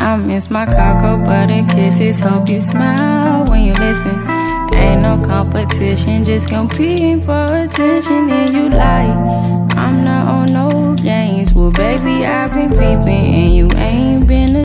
I miss my cocoa butter kisses. Hope you smile when you listen. Ain't no competition, just competing for attention. And you lie, I'm not on no games. Well, baby, I've been peeping and you ain't been a